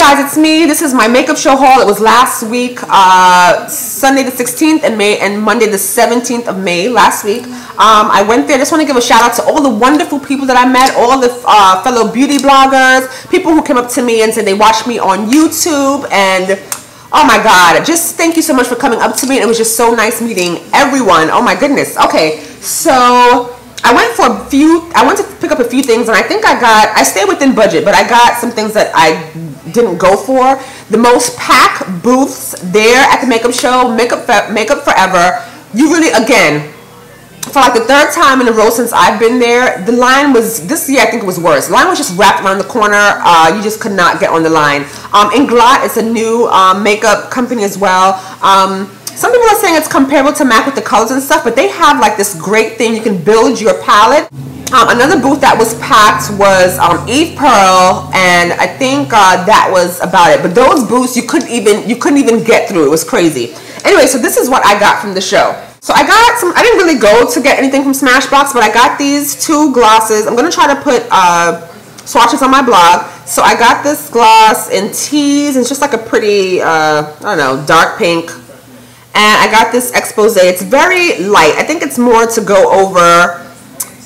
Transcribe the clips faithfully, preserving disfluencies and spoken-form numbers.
guys, it's me. This is my makeup show haul. It was last week, uh, Sunday the sixteenth in May and Monday the seventeenth of May last week. Um, I went there. Just want to give a shout out to all the wonderful people that I met, all the uh, fellow beauty bloggers, people who came up to me and said they watched me on YouTube. And oh my God, just thank you so much for coming up to me. It was just so nice meeting everyone. Oh my goodness. Okay, so I went for a few, I went to pick up a few things, and I think I got, I stayed within budget, but I got some things that I didn't go for. The most packed booths there at the makeup show, Makeup, Makeup Forever, you really, again, for like the third time in a row since I've been there, the line was, this year I think it was worse. The line was just wrapped around the corner. Uh, you just could not get on the line. Um, Inglot is a new um, makeup company as well. Um... Some people are saying it's comparable to MAC with the colors and stuff, but they have like this great thing. You can build your palette. Um, another booth that was packed was um, Eve Pearl, and I think uh, that was about it. But those booths, you couldn't even you couldn't even get through. It was crazy. Anyway, so this is what I got from the show. So I got some. I didn't really go to get anything from Smashbox, but I got these two glosses. I'm gonna try to put uh, swatches on my blog. So I got this gloss in Tease. It's just like a pretty uh, I don't know, dark pink. And I got this Exposé. It's very light. I think it's more to go over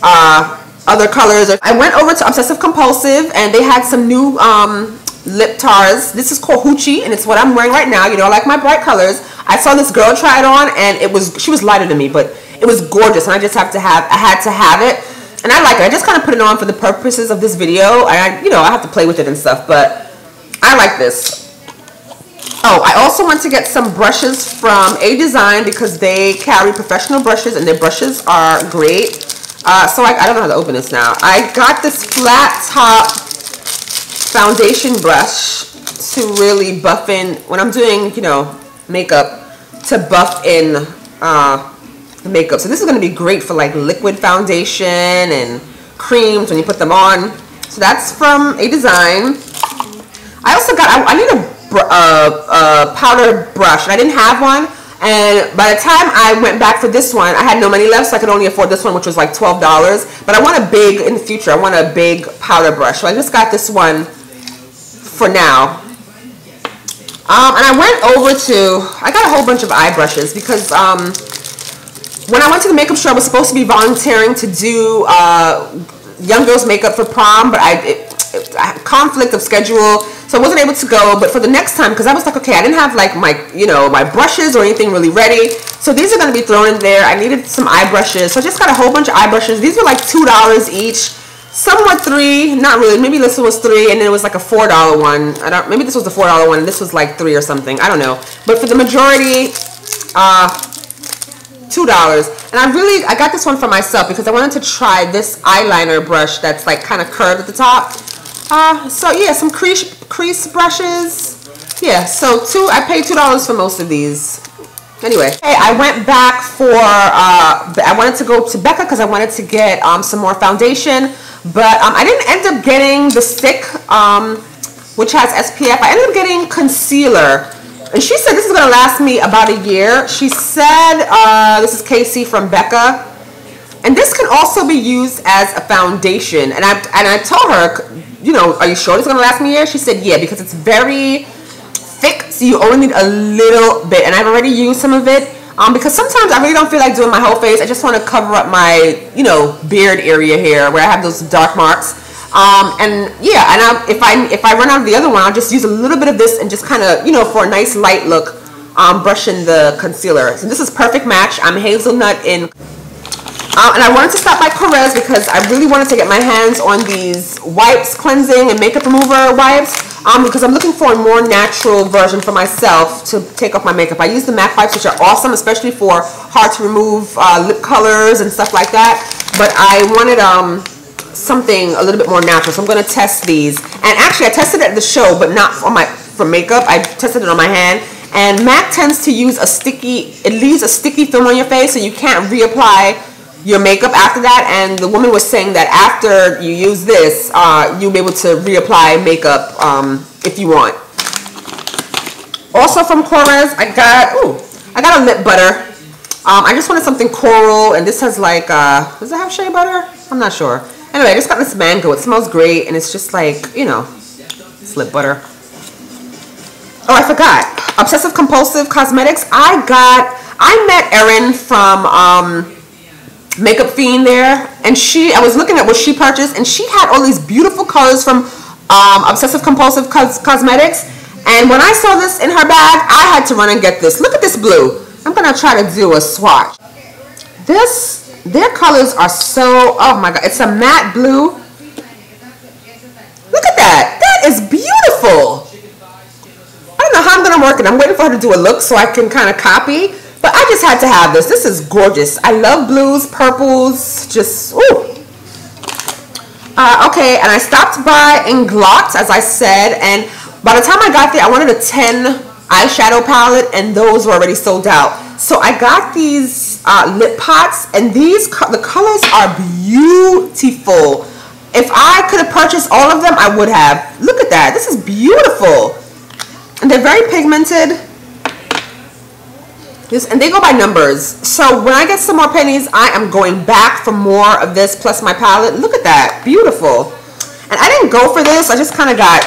uh, other colors. I went over to Obsessive Compulsive, and they had some new um, lip tars. This is called Hoochie, and it's what I'm wearing right now. You know, I like my bright colors. I saw this girl try it on, and it was she was lighter than me, but it was gorgeous, and I just have to have I had to have it, and I like it. I just kind of put it on for the purposes of this video. I, you know, I have to play with it and stuff, but I like this. Oh, I also want to get some brushes from A-Design because they carry professional brushes and their brushes are great. Uh, so I, I don't know how to open this now. I got this flat top foundation brush to really buff in, when I'm doing, you know, makeup, to buff in uh, the makeup. So this is going to be great for like liquid foundation and creams when you put them on. So that's from A-Design. I also got, I, I need a Uh, uh, powder brush, and I didn't have one, and by the time I went back for this one I had no money left, so I could only afford this one, which was like twelve dollars, but I want a big, in the future I want a big powder brush, so I just got this one for now. Um, and I went over to, I got a whole bunch of eye brushes because um, when I went to the makeup show I was supposed to be volunteering to do uh, young girls makeup for prom, but I it, conflict of schedule, so I wasn't able to go. But for the next time, because I was like, okay, I didn't have like my, you know, my brushes or anything really ready, so these are going to be thrown in there. I needed some eye brushes, so I just got a whole bunch of eye brushes. These were like two dollars each, somewhat three, not really, maybe this one was three and then it was like a four dollar one. I don't, maybe this was the four dollar one and this was like three or something, I don't know, but for the majority uh two dollars. And I really I got this one for myself because I wanted to try this eyeliner brush that's like kind of curved at the top. Uh, so yeah, some crease crease brushes. Yeah, so two. I paid two dollars for most of these. Anyway, hey, I went back for. Uh, I wanted to go to Becca because I wanted to get um, some more foundation, but um, I didn't end up getting the stick, um, which has S P F. I ended up getting concealer, and she said this is gonna last me about a year. She said uh, this is Casey from Becca, and this can also be used as a foundation. And I and I told her, you know, are you sure it's gonna last me a year? She said, yeah, because it's very thick, so you only need a little bit. And I've already used some of it um, because sometimes I really don't feel like doing my whole face. I just want to cover up my, you know, beard area here where I have those dark marks. Um, and yeah, and I, if I if I run out of the other one, I'll just use a little bit of this and just kind of, you know, for a nice light look, um, brush in the concealer. So this is perfect match. I'm hazelnut in. Uh, and I wanted to stop by Carez because I really wanted to get my hands on these wipes, cleansing and makeup remover wipes, um, because I'm looking for a more natural version for myself to take off my makeup. I use the MAC wipes, which are awesome, especially for hard to remove uh, lip colors and stuff like that. But I wanted um, something a little bit more natural, so I'm going to test these. And actually, I tested it at the show, but not on my for makeup. I tested it on my hand. And MAC tends to use a sticky, it leaves a sticky film on your face, so you can't reapply your makeup after that. And the woman was saying that after you use this, uh, you'll be able to reapply makeup um, if you want. Also from Clarins, I got ooh, I got a lip butter. Um, I just wanted something coral, and this has like uh, does it have shea butter? I'm not sure. Anyway, I just got this mango. It smells great, and it's just like, you know, it's lip butter. Oh, I forgot. Obsessive Compulsive Cosmetics. I got, I met Erin from um, Makeup Fiend there. And she, I was looking at what she purchased. And she had all these beautiful colors from um, Obsessive Compulsive Cos Cosmetics. And when I saw this in her bag, I had to run and get this. Look at this blue. I'm going to try to do a swatch. This, their colors are so, oh my God. It's a matte blue. Look at that. That is beautiful. I don't know how I'm going to work it. I'm waiting for her to do a look so I can kind of copy. But I just had to have this. This is gorgeous. I love blues, purples, just, ooh. Uh, okay, and I stopped by Inglot, as I said, and by the time I got there, I wanted a ten eyeshadow palette, and those were already sold out. So I got these uh, lip pots, and these co the colors are beautiful. If I could have purchased all of them, I would have. Look at that. This is beautiful. And they're very pigmented. Just, and they go by numbers. So when I get some more pennies, I am going back for more of this plus my palette. Look at that. Beautiful. And I didn't go for this. I just kind of got,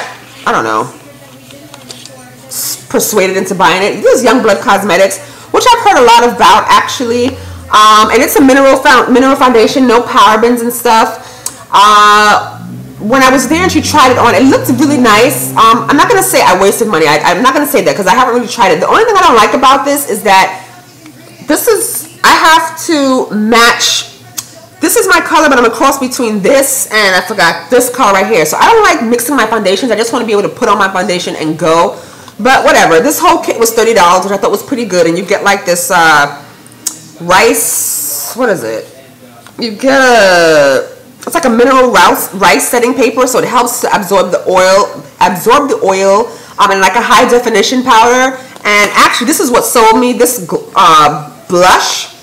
I don't know, persuaded into buying it. This is Youngblood Cosmetics, which I've heard a lot about, actually. Um, and it's a mineral, found, mineral foundation, no parabens and stuff. Uh, when I was there and she tried it on, it looked really nice. Um, I'm not going to say I wasted money. I, I'm not going to say that because I haven't really tried it. The only thing I don't like about this is that this is, I have to match, this is my color, but I'm a cross between this and I forgot this color right here. So I don't like mixing my foundations. I just want to be able to put on my foundation and go. But whatever. This whole kit was thirty dollars, which I thought was pretty good. And you get like this uh, rice, what is it? You get a... It's like a mineral rice, rice setting paper, so it helps to absorb the oil, absorb the oil, um, and like a high definition powder. And actually, this is what sold me this uh, blush.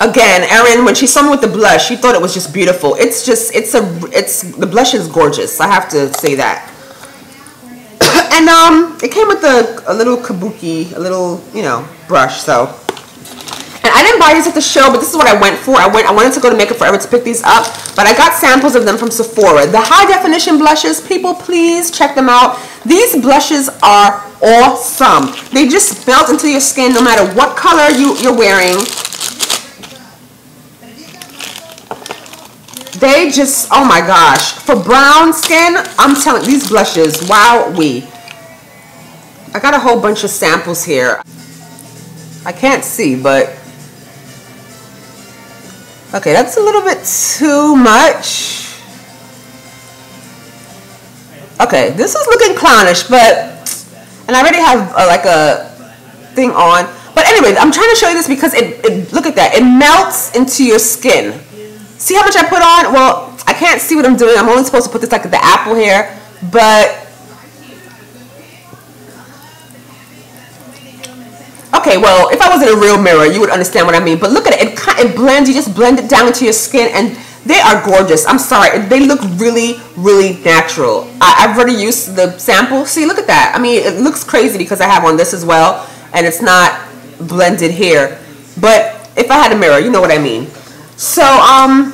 Again, Erin, when she saw me with the blush, she thought it was just beautiful. It's just, it's a, it's the blush is gorgeous. I have to say that. And um, it came with a, a little kabuki, a little you know brush, so. And I didn't buy these at the show, but this is what I went for. I went. I wanted to go to Makeup Forever to pick these up, but I got samples of them from Sephora. The high-definition blushes, people, please check them out. These blushes are awesome. They just melt into your skin no matter what color you, you're wearing. They just, oh my gosh. For brown skin, I'm telling you, these blushes, wow-wee. I got a whole bunch of samples here. I can't see, but... Okay, that's a little bit too much. Okay, this is looking clownish, but, and I already have a, like a thing on. But anyways, I'm trying to show you this because it, it, look at that. It melts into your skin. See how much I put on? Well, I can't see what I'm doing. I'm only supposed to put this like the apple here, but. Okay, well, if I was in a real mirror, you would understand what I mean. But look at it. It, it blends. You just blend it down into your skin, and they are gorgeous. I'm sorry. They look really, really natural. I, I've already used the sample. See, look at that. I mean, it looks crazy because I have on this as well, and it's not blended here. But if I had a mirror, you know what I mean. So, um,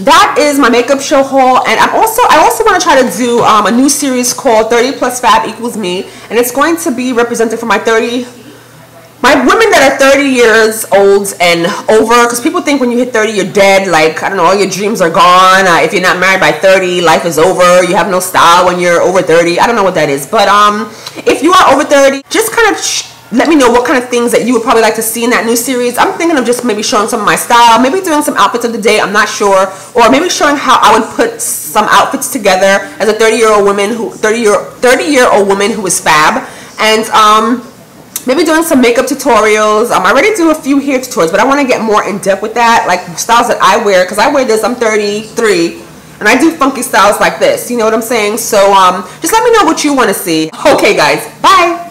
that is my makeup show haul, and I'm also I also want to try to do um, a new series called thirty plus fab equals me, and it's going to be represented for my thirty... My women that are thirty years old and over, because people think when you hit thirty, you're dead. Like, I don't know, all your dreams are gone. Uh, if you're not married by thirty, life is over. You have no style when you're over thirty. I don't know what that is. But um, if you are over thirty, just kind of sh let me know what kind of things that you would probably like to see in that new series. I'm thinking of just maybe showing some of my style, maybe doing some outfits of the day. I'm not sure. Or maybe showing how I would put some outfits together as a thirty-year-old woman who thirty-year-old woman who is fab. And um... maybe doing some makeup tutorials. Um, I already do a few hair tutorials, but I want to get more in depth with that, like styles that I wear. Because I wear this, I'm thirty-three, and I do funky styles like this. You know what I'm saying? So um, just let me know what you want to see. Okay, guys, bye.